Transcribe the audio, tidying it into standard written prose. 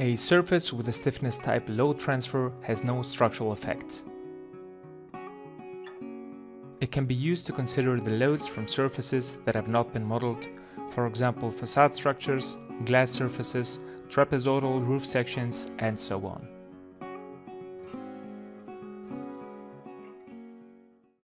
A surface with a stiffness type load transfer has no structural effect. It can be used to consider the loads from surfaces that have not been modeled, for example facade structures, glass surfaces, trapezoidal roof sections, and so on.